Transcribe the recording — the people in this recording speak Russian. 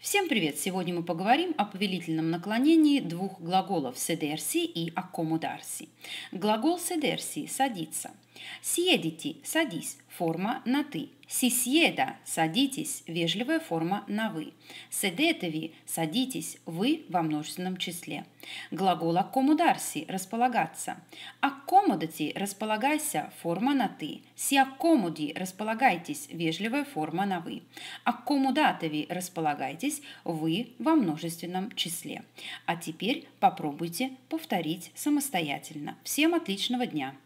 Всем привет! Сегодня мы поговорим о повелительном наклонении двух глаголов «седерси» и «аккомударси». Глагол «седерси» – «садиться». «Сиедити» – «садись», форма на «ты». «Сисьеда» – «садитесь», вежливая форма на «вы». «Седетеви» – «садитесь», «вы» во множественном числе. Глагол «аккомударси» – «располагаться». «Аккомодати» – «располагайся», форма на «ты». «Сиаккомоди» – «располагайтесь», вежливая форма на «вы». «Аккомудатеви» – «располагайтесь», «вы» во множественном числе. А теперь попробуйте повторить самостоятельно. Всем отличного дня!